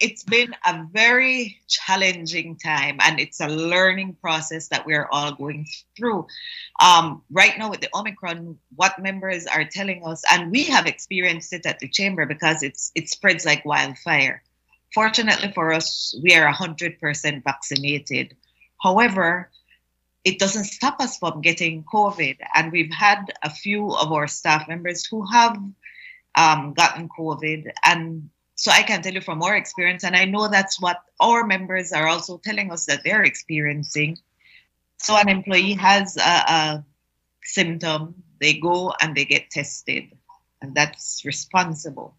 It's been a very challenging time, and it's a learning process that we're all going through. Right now with the Omicron, what members are telling us, and we have experienced it at the chamber because it spreads like wildfire. Fortunately for us, we are 100% vaccinated. However, it doesn't stop us from getting COVID. And we've had a few of our staff members who have gotten COVID, and so I can tell you from our experience, and I know that's what our members are also telling us that they're experiencing. So an employee has a symptom, they go and they get tested, and that's responsible.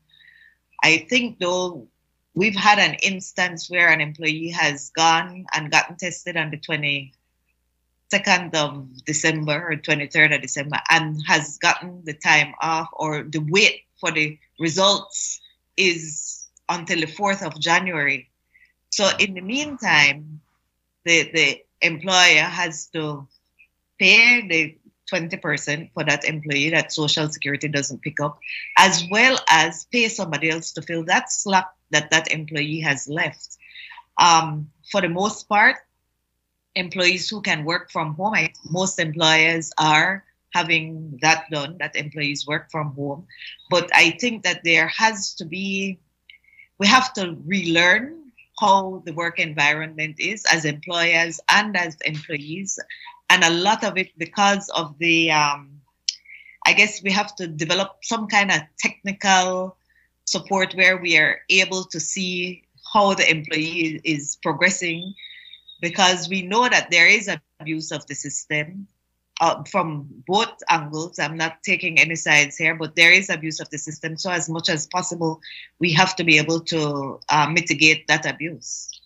I think though, we've had an instance where an employee has gone and gotten tested on the 22nd of December or 23rd of December and has gotten the time off, or the wait for the results is until the 4th of January. So in the meantime, the employer has to pay the 20% for that employee that Social Security doesn't pick up, as well as pay somebody else to fill that slack that employee has left. For the most part, employees who can work from home, most employers are having that done, that employees work from home. But I think that there has to be, we have to relearn how the work environment is as employers and as employees. And a lot of it because of the, I guess we have to develop some kind of technical support where we are able to see how the employee is progressing, because we know that there is abuse of the system. From both angles, I'm not taking any sides here, but there is abuse of the system. So as much as possible, we have to be able to mitigate that abuse.